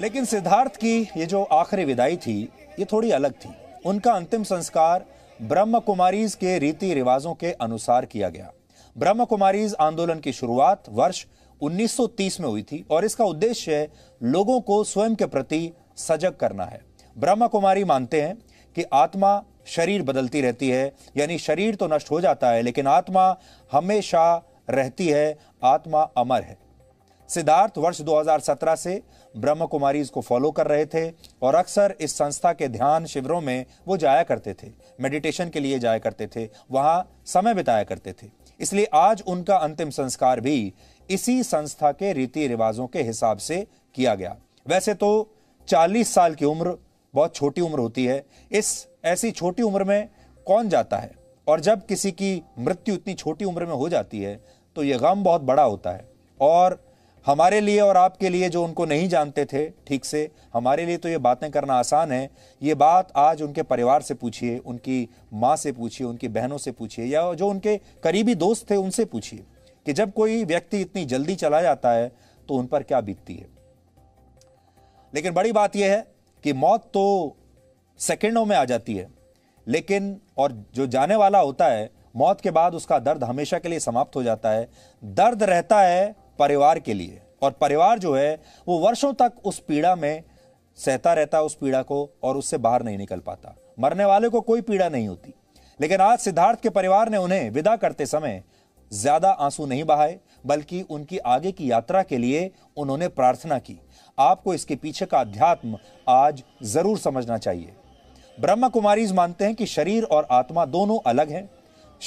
लेकिन सिद्धार्थ की ये जो आखिरी विदाई थी ये थोड़ी अलग थी। उनका अंतिम संस्कार ब्रह्म कुमारीज के रीति रिवाजों के अनुसार किया गया। ब्रह्म कुमारीज आंदोलन की शुरुआत वर्ष 1930 में हुई थी और इसका उद्देश्य लोगों को स्वयं के प्रति सजग करना है। ब्रह्म कुमारी मानते हैं कि आत्मा शरीर बदलती रहती है, यानी शरीर तो नष्ट हो जाता है लेकिन आत्मा हमेशा रहती है, आत्मा अमर है। सिद्धार्थ वर्ष 2017 से ब्रह्म कुमारीज को फॉलो कर रहे थे और अक्सर इस संस्था के ध्यान शिविरों में वो जाया करते थे, मेडिटेशन के लिए जाया करते थे, वहाँ समय बिताया करते थे। इसलिए आज उनका अंतिम संस्कार भी इसी संस्था के रीति रिवाजों के हिसाब से किया गया। वैसे तो 40 साल की उम्र बहुत छोटी उम्र होती है, इस ऐसी छोटी उम्र में कौन जाता है, और जब किसी की मृत्यु इतनी छोटी उम्र में हो जाती है तो ये गम बहुत बड़ा होता है। और हमारे लिए और आपके लिए जो उनको नहीं जानते थे ठीक से, हमारे लिए तो ये बातें करना आसान है। ये बात आज उनके परिवार से पूछिए, उनकी माँ से पूछिए, उनकी बहनों से पूछिए, या जो उनके करीबी दोस्त थे उनसे पूछिए कि जब कोई व्यक्ति इतनी जल्दी चला जाता है तो उन पर क्या बीतती है। लेकिन बड़ी बात यह है कि मौत तो सेकंडों में आ जाती है, लेकिन और जो जाने वाला होता है मौत के बाद उसका दर्द हमेशा के लिए समाप्त हो जाता है। दर्द रहता है परिवार के लिए, और परिवार जो है वो वर्षों तक उस पीड़ा में सहता रहता है, उस पीड़ा को, और उससे बाहर नहीं निकल पाता। मरने वाले को कोई पीड़ा नहीं होती, लेकिन आज सिद्धार्थ के परिवार ने उन्हें विदा करते समय ज्यादा आंसू नहीं बहाए, बल्कि उनकी आगे की यात्रा के लिए उन्होंने प्रार्थना की। आपको इसके पीछे का अध्यात्म आज जरूर समझना चाहिए। ब्रह्म कुमारीज मानते हैं कि शरीर और आत्मा दोनों अलग हैं।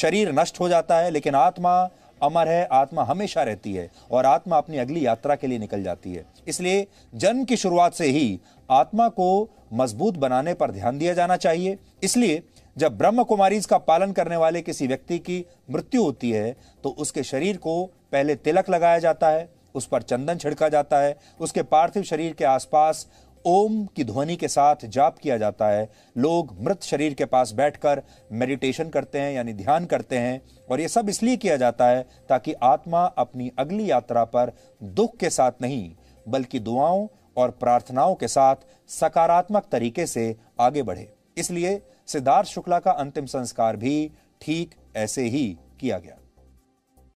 शरीर नष्ट हो जाता है लेकिन आत्मा अमर है, आत्मा हमेशा रहती है और आत्मा अपनी अगली यात्रा के लिए निकल जाती है। इसलिए जन्म की शुरुआत से ही आत्मा को मजबूत बनाने पर ध्यान दिया जाना चाहिए। इसलिए जब ब्रह्म कुमारीज का पालन करने वाले किसी व्यक्ति की मृत्यु होती है तो उसके शरीर को पहले तिलक लगाया जाता है, उस पर चंदन छिड़का जाता है, उसके पार्थिव शरीर के आसपास ओम की ध्वनि के साथ जाप किया जाता है। लोग मृत शरीर के पास बैठकर मेडिटेशन करते हैं, यानी ध्यान करते हैं, और ये सब इसलिए किया जाता है ताकि आत्मा अपनी अगली यात्रा पर दुख के साथ नहीं बल्कि दुआओं और प्रार्थनाओं के साथ सकारात्मक तरीके से आगे बढ़े। इसलिए सिद्धार्थ शुक्ला का अंतिम संस्कार भी ठीक ऐसे ही किया गया।